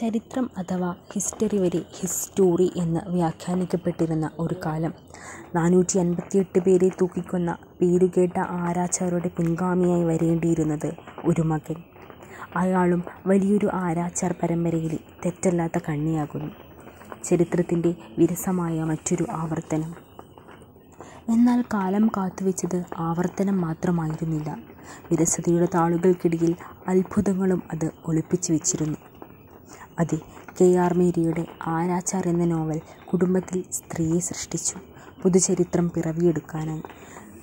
ചരിത്രം അഥവാ ഹിസ്റ്ററി വരെ ഹിസ്റ്റോറി എന്ന് വ്യാഖ്യാനിക്കപ്പെട്ടിരുന്ന ഒരു കാലം. 458 പേരെ തൂക്കിക്കൊന്ന പേരുകേട്ട ആരാച്ചാരുടെ പിൻഗാമിയായി വരേണ്ടിയിരുന്നത് ഒരു മകൻ. അയാളും വലിയൊരു ആരാച്ചാർ പരമ്പരയിലെ തെറ്റല്ലാത്ത കണ്ണിയാകുന്നു. ചരിത്രത്തിൻ്റെ വിരസമായ മറ്റൊരു ആവർത്തനം. എന്നാൽ കാലം കാത്തുവെച്ചത് ആവർത്തനം മാത്രമായിരുന്നില്ല. വിരസതയുടെ താളുകൾക്കിടയിൽ അത്ഭുതങ്ങളും അത് ഒളിപ്പിച്ചു വെച്ചിരുന്നു. അതെ, കെ.ആർ. മേരിയുടെ ആരാച്ചാർ എന്ന നോവൽ കുടുംബത്തിൽ സ്ത്രീയെ സൃഷ്ടിച്ചു പുതുചരിത്രം പിറവിയെടുക്കാനായി.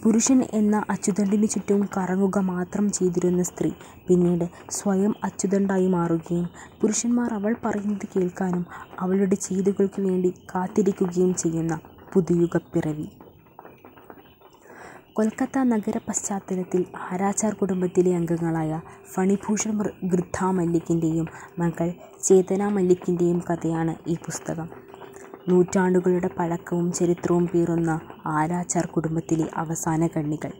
പുരുഷൻ എന്ന അച്ചുതണ്ടിനു ചുറ്റും കറങ്ങുക മാത്രം ചെയ്തിരുന്ന സ്ത്രീ പിന്നീട് സ്വയം അച്ചുതണ്ടായി മാറുകയും പുരുഷന്മാർ അവൾ പറയുന്നത് കേൾക്കാനും അവളുടെ ചെയ്തുകൾക്ക് വേണ്ടി കാത്തിരിക്കുകയും ചെയ്യുന്ന പുതുയുഗ പിറവി. കൊൽക്കത്ത നഗര പശ്ചാത്തലത്തിൽ ആരാച്ചാർ കുടുംബത്തിലെ അംഗങ്ങളായ ഫണിഭൂഷൺ ഗൃദ്ധാ മല്ലിക്കിൻ്റെയും മകൾ ചേതന മല്ലിക്കിൻ്റെയും കഥയാണ് ഈ പുസ്തകം. നൂറ്റാണ്ടുകളുടെ പഴക്കവും ചരിത്രവും പേറുന്ന ആരാച്ചാർ കുടുംബത്തിലെ അവസാന കണ്ണികൾ.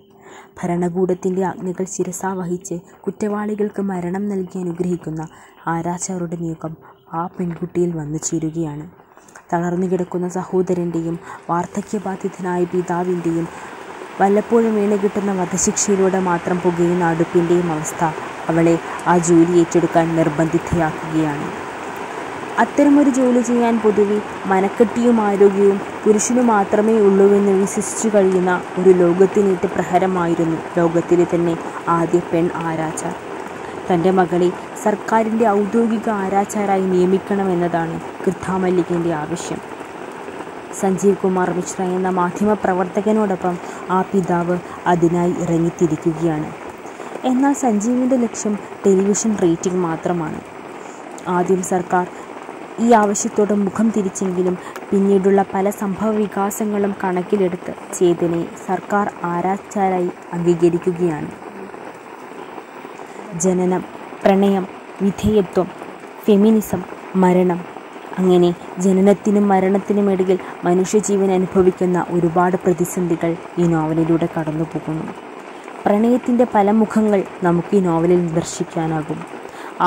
ഭരണകൂടത്തിൻ്റെ ആജ്ഞകൾ ശിരസാ വഹിച്ച് കുറ്റവാളികൾക്ക് മരണം നൽകി അനുഗ്രഹിക്കുന്ന ആരാച്ചാറുടെ നീക്കം ആ പെൺകുട്ടിയിൽ വന്നു ചേരുകയാണ്. തളർന്നു കിടക്കുന്ന സഹോദരൻ്റെയും വാർദ്ധക്യബാധിതനായ പിതാവിൻ്റെയും വല്ലപ്പോഴും വീണ് കിട്ടുന്ന വധശിക്ഷയിലൂടെ മാത്രം പുകയുന്ന അടുപ്പിൻ്റെയും അവസ്ഥ അവളെ ആ ജോലി ഏറ്റെടുക്കാൻ നിർബന്ധിതയാക്കുകയാണ്. അത്തരമൊരു ജോലി ചെയ്യാൻ പൊതുവെ മനക്കെട്ടിയും ആരോഗ്യവും പുരുഷന് മാത്രമേ ഉള്ളൂവെന്ന് വിശ്വസിച്ചു കഴിയുന്ന ഒരു ലോകത്തിനേറ്റ പ്രഹരമായിരുന്നു ലോകത്തിലെ തന്നെ ആദ്യ പെൺ ആരാച്ചാർ. തൻ്റെ മകളെ സർക്കാരിൻ്റെ ഔദ്യോഗിക ആരാച്ചാരായി നിയമിക്കണമെന്നതാണ് ഗൃദ്ധാ മല്ലിക്കിൻ്റെ ആവശ്യം. സഞ്ജീവ് കുമാർ മിശ്ര എന്ന മാധ്യമപ്രവർത്തകനോടൊപ്പം ആ പിതാവ് അതിനായി ഇറങ്ങിത്തിരിക്കുകയാണ്. എന്നാൽ സഞ്ജീവിൻ്റെ ലക്ഷ്യം ടെലിവിഷൻ റേറ്റിംഗ് മാത്രമാണ്. ആദ്യം സർക്കാർ ഈ ആവശ്യത്തോട് മുഖം തിരിച്ചെങ്കിലും പിന്നീടുള്ള പല സംഭവ വികാസങ്ങളും കണക്കിലെടുത്ത് ചേതനയെ സർക്കാർ ആരാച്ചാരായി അംഗീകരിക്കുകയാണ്. ജനനം, പ്രണയം, വിധേയത്വം, ഫെമിനിസം, മരണം, അങ്ങനെ ജനനത്തിനും മരണത്തിനുമിടയിൽ മനുഷ്യജീവൻ അനുഭവിക്കുന്ന ഒരുപാട് പ്രതിസന്ധികൾ ഈ നോവലിലൂടെ കടന്നു പോകുന്നു. പ്രണയത്തിൻ്റെ പല മുഖങ്ങൾ നമുക്ക് ഈ നോവലിൽ ദർശിക്കാനാകും.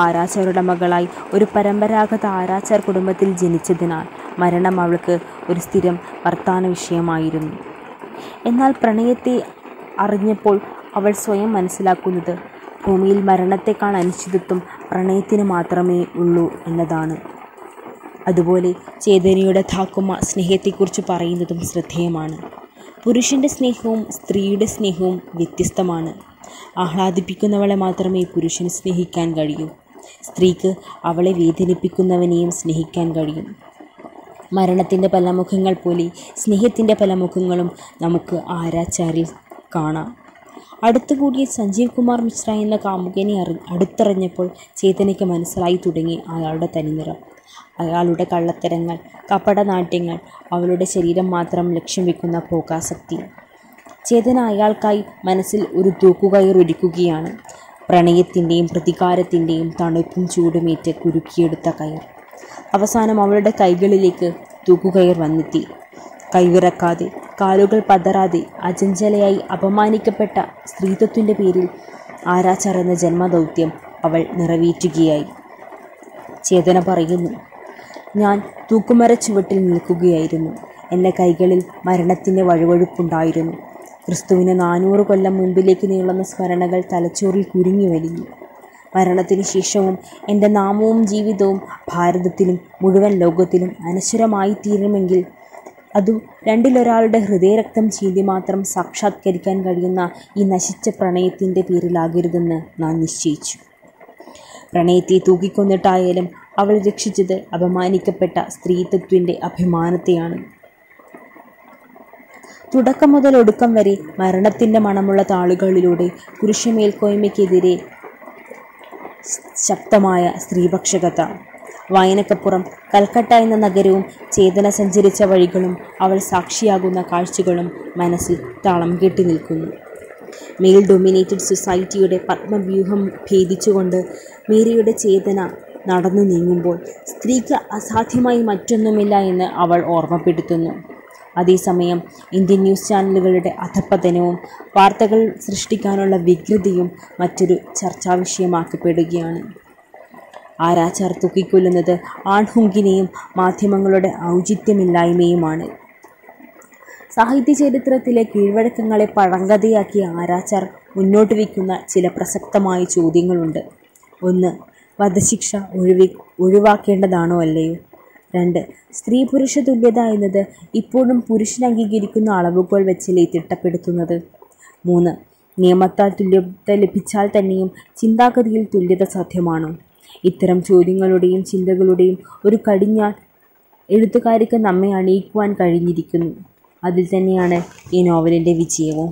ആരാച്ചാരുടെ മകളായി ഒരു പരമ്പരാഗത ആരാച്ചാർ കുടുംബത്തിൽ ജനിച്ചതിനാൽ മരണം അവൾക്ക് ഒരു സ്ഥിരം വർത്താന വിഷയമായിരുന്നു. എന്നാൽ പ്രണയത്തെ അറിഞ്ഞപ്പോൾ അവൾ സ്വയം മനസ്സിലാക്കുന്നത് ഭൂമിയിൽ മരണത്തെക്കാൾ അനിശ്ചിതത്വം പ്രണയത്തിന് മാത്രമേ ഉള്ളൂ എന്നതാണ്. അതുപോലെ ചേതനയുടെ ഠാക്കുമ സ്നേഹത്തെക്കുറിച്ച് പറയുന്നതും ശ്രദ്ധേയമാണ്. പുരുഷൻ്റെ സ്നേഹവും സ്ത്രീയുടെ സ്നേഹവും വ്യത്യസ്തമാണ്. ആഹ്ലാദിപ്പിക്കുന്നവളെ മാത്രമേ പുരുഷന് സ്നേഹിക്കാൻ കഴിയൂ. സ്ത്രീക്ക് അവളെ വേദനിപ്പിക്കുന്നവനെയും സ്നേഹിക്കാൻ കഴിയും. മരണത്തിൻ്റെ പല മുഖങ്ങൾ പോലെ സ്നേഹത്തിൻ്റെ പല മുഖങ്ങളും നമുക്ക് ആരാച്ചാരിൽ കാണാം. അടുത്തുകൂടിയ സഞ്ജീവ് കുമാർ മിശ്ര എന്ന കാമുകനെ അടുത്തറിഞ്ഞപ്പോൾ ചേതനയ്ക്ക് മനസ്സിലായി തുടങ്ങി അയാളുടെ തനിനിറം, അയാളുടെ കള്ളത്തരങ്ങൾ, കപടനാട്യങ്ങൾ, അവളുടെ ശരീരം മാത്രം ലക്ഷ്യം വെക്കുന്ന ഭോഗാസക്തി. ചേതന അയാൾക്കായി മനസ്സിൽ ഒരു തൂക്കുകയറൊരുക്കുകയാണ്. പ്രണയത്തിൻ്റെയും പ്രതികാരത്തിൻ്റെയും തണുപ്പും ചൂടുമേറ്റ് കുരുക്കിയെടുത്ത കയർ. അവസാനം അവളുടെ കൈകളിലേക്ക് തൂക്കുകയർ വന്നെത്തി. കൈവിറക്കാതെ, കാലുകൾ പതറാതെ, അചഞ്ചലയായി അപമാനിക്കപ്പെട്ട സ്ത്രീത്വത്തിൻ്റെ പേരിൽ ആരാച്ചാർ എന്ന ജന്മദൗത്യം അവൾ നിറവേറ്റുകയായി. ചേതന പറയുന്നു, ഞാൻ തൂക്കുമര ചുവട്ടിൽ നിൽക്കുകയായിരുന്നു. എൻ്റെ കൈകളിൽ മരണത്തിൻ്റെ വഴുവഴുപ്പുണ്ടായിരുന്നു. ക്രിസ്തുവിന് 400 കൊല്ലം മുൻപിലേക്ക് നീളുന്ന സ്മരണകൾ തലച്ചോറിൽ കുരുങ്ങി വലിഞ്ഞു. മരണത്തിന് ശേഷവും എൻ്റെ നാമവും ജീവിതവും ഭാരതത്തിലും മുഴുവൻ ലോകത്തിലും അനശ്വരമായി തീരണമെങ്കിൽ അതും 2-ൽ 1 ഹൃദയരക്തം ചീന്തി മാത്രം സാക്ഷാത്കരിക്കാൻ കഴിയുന്ന ഈ നശിച്ച പ്രണയത്തിൻ്റെ പേരിലാകരുതെന്ന് ഞാൻ നിശ്ചയിച്ചു. പ്രണയത്തെ തൂക്കിക്കൊന്നിട്ടായാലും അവൾ രക്ഷിച്ചത് അപമാനിക്കപ്പെട്ട സ്ത്രീത്വത്തിൻ്റെ അഭിമാനത്തെയാണ്. തുടക്കം മുതൽ ഒടുക്കം വരെ മരണത്തിൻ്റെ മണമുള്ള താളുകളിലൂടെ പുരുഷമേൽക്കോയ്മയ്ക്കെതിരെ ശക്തമായ സ്ത്രീപക്ഷകത. വായനക്കപ്പുറം കൽക്കട്ട എന്ന നഗരവും ചേതന സഞ്ചരിച്ച വഴികളും അവൾ സാക്ഷിയാകുന്ന കാഴ്ചകളും മനസ്സിൽ താളം കെട്ടി നിൽക്കുന്നു. മെയിൽ ഡൊമിനേറ്റഡ് സൊസൈറ്റിയുടെ പത്മവ്യൂഹം ഭേദിച്ചുകൊണ്ട് മേരിയുടെ ചേതന നടന്നു നീങ്ങുമ്പോൾ സ്ത്രീക്ക് അസാധ്യമായി മറ്റൊന്നുമില്ല എന്ന് അവൾ ഓർമ്മപ്പെടുത്തുന്നു. അതേസമയം ഇന്ത്യൻ ന്യൂസ് ചാനലുകളുടെ അധപ്പതനവും വാർത്തകൾ സൃഷ്ടിക്കാനുള്ള വികൃതിയും മറ്റൊരു ചർച്ചാവിഷയമാക്കപ്പെടുകയാണ്. ആരാച്ചാർ തൂക്കിക്കൊല്ലുന്നത് ആൺഹുങ്കിനെയും മാധ്യമങ്ങളുടെ ഔചിത്യമില്ലായ്മയുമാണ്. സാഹിത്യചരിത്രത്തിലെ കീഴ്വഴക്കങ്ങളെ പഴങ്കഥയാക്കി ആരാച്ചാർ മുന്നോട്ട് വയ്ക്കുന്ന ചില പ്രസക്തമായ ചോദ്യങ്ങളുണ്ട്. ഒന്ന്, വധശിക്ഷ ഒഴിവാക്കേണ്ടതാണോ അല്ലയോ? രണ്ട്, സ്ത്രീ പുരുഷ തുല്യത എന്നത് ഇപ്പോഴും പുരുഷൻ അംഗീകരിക്കുന്ന അളവുകൾ വെച്ചല്ലേ തിട്ടപ്പെടുത്തുന്നത്? മൂന്ന്, നിയമത്താൽ തുല്യത ലഭിച്ചാൽ തന്നെയും ചിന്താഗതിയിൽ തുല്യത സാധ്യമാണോ? ഇത്തരം ചോദ്യങ്ങളുടെയും ചിന്തകളുടെയും ഒരു കടിഞ്ഞാൽ എഴുത്തുകാർക്ക് നമ്മെ അണിയിക്കുവാൻ കഴിഞ്ഞിരിക്കുന്നു. അതിൽ തന്നെയാണ് ഈ നോവലിൻ്റെ വിജയവും.